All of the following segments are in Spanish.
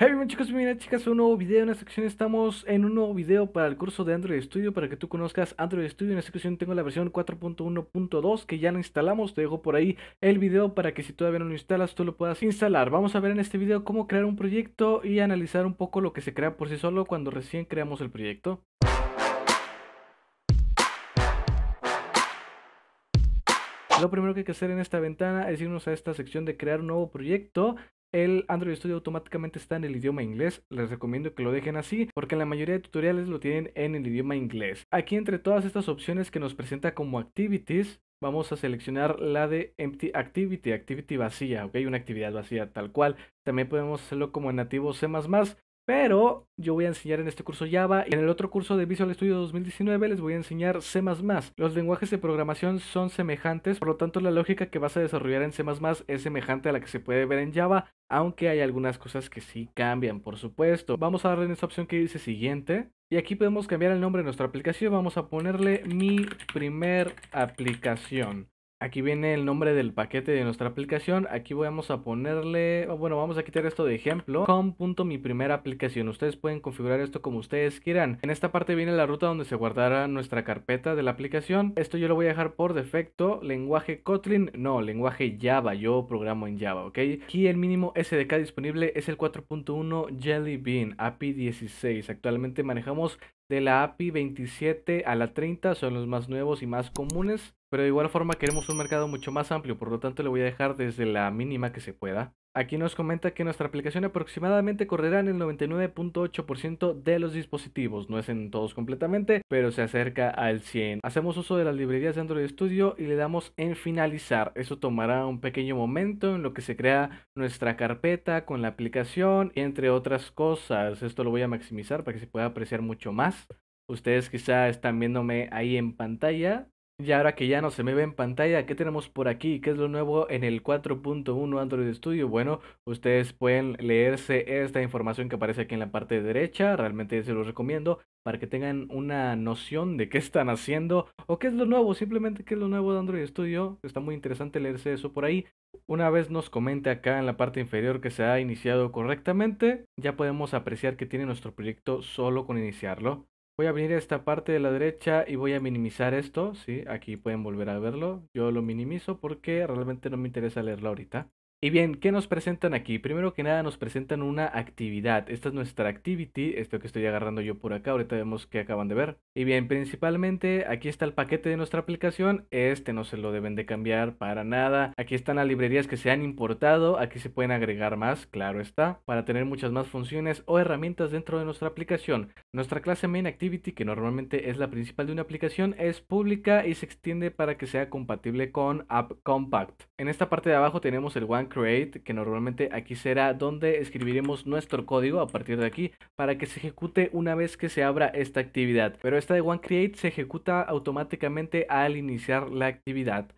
Hey bien chicos, bien chicas, un nuevo video. En esta sección estamos en un nuevo video para el curso de Android Studio, para que tú conozcas Android Studio. En esta sección tengo la versión 4.1.2 que ya la instalamos. Te dejo por ahí el video para que si todavía no lo instalas, tú lo puedas instalar. Vamos a ver en este video cómo crear un proyecto y analizar un poco lo que se crea por sí solo cuando recién creamos el proyecto. Lo primero que hay que hacer en esta ventana es irnos a esta sección de crear un nuevo proyecto. El Android Studio automáticamente está en el idioma inglés. Les recomiendo que lo dejen así porque en la mayoría de tutoriales lo tienen en el idioma inglés. Aquí entre todas estas opciones que nos presenta como activities, vamos a seleccionar la de Empty Activity, activity vacía, ok, una actividad vacía tal cual. También podemos hacerlo como en nativo C++, pero yo voy a enseñar en este curso Java y en el otro curso de Visual Studio 2019 les voy a enseñar C++. Los lenguajes de programación son semejantes, por lo tanto la lógica que vas a desarrollar en C++ es semejante a la que se puede ver en Java, aunque hay algunas cosas que sí cambian, por supuesto. Vamos a darle en esta opción que dice siguiente y aquí podemos cambiar el nombre de nuestra aplicación. Vamos a ponerle mi primer aplicación. Aquí viene el nombre del paquete de nuestra aplicación. Aquí vamos a ponerle, bueno, vamos a quitar esto de ejemplo, com.mi primera aplicación. Ustedes pueden configurar esto como ustedes quieran. En esta parte viene la ruta donde se guardará nuestra carpeta de la aplicación. Esto yo lo voy a dejar por defecto. Lenguaje Kotlin, no, lenguaje Java. Yo programo en Java, ¿ok? Aquí el mínimo SDK disponible es el 4.1 Jelly Bean, API 16. Actualmente manejamos de la API 27 a la 30, son los más nuevos y más comunes, pero de igual forma queremos un mercado mucho más amplio, por lo tanto le voy a dejar desde la mínima que se pueda. Aquí nos comenta que nuestra aplicación aproximadamente correrá en el 99.8% de los dispositivos, no es en todos completamente, pero se acerca al 100. Hacemos uso de las librerías de Android Studio y le damos en finalizar. Eso tomará un pequeño momento en lo que se crea nuestra carpeta con la aplicación, entre otras cosas. Esto lo voy a maximizar para que se pueda apreciar mucho más. Ustedes quizá están viéndome ahí en pantalla. Y ahora que ya no se me ve en pantalla, ¿qué tenemos por aquí? ¿Qué es lo nuevo en el 4.1 Android Studio? Bueno, ustedes pueden leerse esta información que aparece aquí en la parte derecha. Realmente se los recomiendo para que tengan una noción de qué están haciendo o qué es lo nuevo, simplemente qué es lo nuevo de Android Studio. Está muy interesante leerse eso por ahí. Una vez nos comente acá en la parte inferior que se ha iniciado correctamente, ya podemos apreciar que tiene nuestro proyecto solo con iniciarlo. Voy a venir a esta parte de la derecha y voy a minimizar esto, ¿sí? Aquí pueden volver a verlo. Yo lo minimizo porque realmente no me interesa leerlo ahorita. Y bien, ¿qué nos presentan aquí? Primero que nada nos presentan una actividad. Esta es nuestra activity, esto que estoy agarrando yo por acá. Ahorita vemos que acaban de ver. Y bien, principalmente aquí está el paquete de nuestra aplicación. Este no se lo deben de cambiar para nada. Aquí están las librerías que se han importado. Aquí se pueden agregar más, claro está, para tener muchas más funciones o herramientas dentro de nuestra aplicación. Nuestra clase MainActivity, que normalmente es la principal de una aplicación, es pública y se extiende para que sea compatible con AppCompat. En esta parte de abajo tenemos el OnCreate, que normalmente aquí será donde escribiremos nuestro código a partir de aquí para que se ejecute una vez que se abra esta actividad, pero esta de OnCreate se ejecuta automáticamente al iniciar la actividad.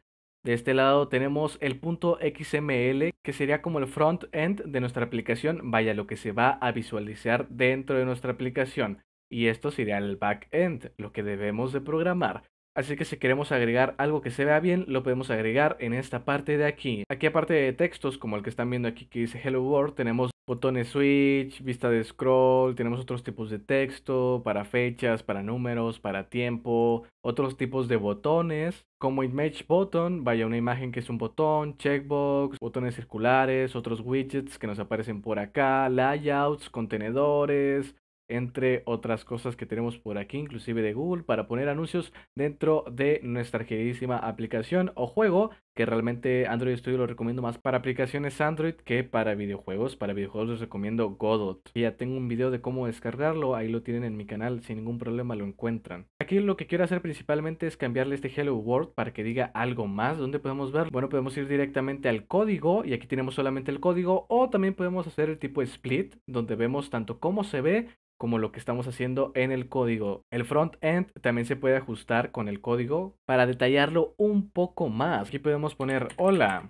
De este lado tenemos el punto XML, que sería como el front end de nuestra aplicación, vaya, lo que se va a visualizar dentro de nuestra aplicación, y esto sería el back end, lo que debemos de programar. Así que si queremos agregar algo que se vea bien, lo podemos agregar en esta parte de aquí. Aquí, aparte de textos como el que están viendo aquí que dice Hello World, tenemos botones switch, vista de scroll, tenemos otros tipos de texto, para fechas, para números, para tiempo, otros tipos de botones como Image Button, vaya, una imagen que es un botón, checkbox, botones circulares, otros widgets que nos aparecen por acá, layouts, contenedores, entre otras cosas que tenemos por aquí, inclusive de Google, para poner anuncios dentro de nuestra queridísima aplicación o juego, que realmente Android Studio lo recomiendo más para aplicaciones Android que para videojuegos. Para videojuegos les recomiendo Godot. Ya tengo un video de cómo descargarlo, ahí lo tienen en mi canal, sin ningún problema lo encuentran. Aquí lo que quiero hacer principalmente es cambiarle este Hello World para que diga algo más. ¿Dónde podemos ver? Bueno, podemos ir directamente al código y aquí tenemos solamente el código, o también podemos hacer el tipo split, donde vemos tanto cómo se ve como lo que estamos haciendo en el código. El front end también se puede ajustar con el código para detallarlo un poco más. Aquí podemos poner: hola,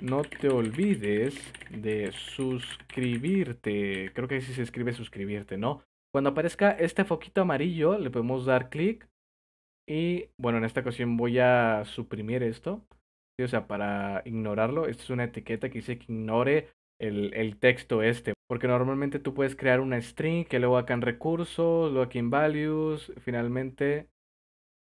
no te olvides de suscribirte. Creo que sí se escribe suscribirte, ¿no? Cuando aparezca este foquito amarillo le podemos dar clic y, bueno, en esta ocasión voy a suprimir esto, ¿sí? O sea, para ignorarlo. Esto es una etiqueta que dice que ignore el texto este, porque normalmente tú puedes crear una string que luego acá en recursos, luego aquí en values, finalmente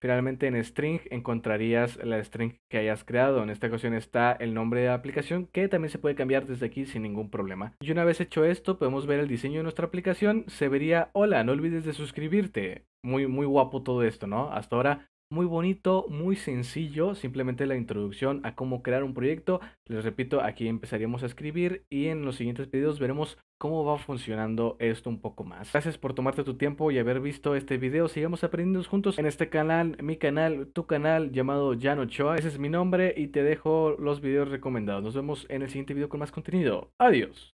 en string encontrarías la string que hayas creado. En esta ocasión está el nombre de la aplicación, que también se puede cambiar desde aquí sin ningún problema. Y una vez hecho esto, podemos ver el diseño de nuestra aplicación. Se vería, hola, no olvides de suscribirte. Muy guapo todo esto, ¿no? Hasta ahora muy bonito, muy sencillo, simplemente la introducción a cómo crear un proyecto. Les repito, aquí empezaríamos a escribir y en los siguientes videos veremos cómo va funcionando esto un poco más. Gracias por tomarte tu tiempo y haber visto este video. Sigamos aprendiendo juntos en este canal, mi canal, tu canal, llamado Jan Ochoa. Ese es mi nombre y te dejo los videos recomendados. Nos vemos en el siguiente video con más contenido. Adiós.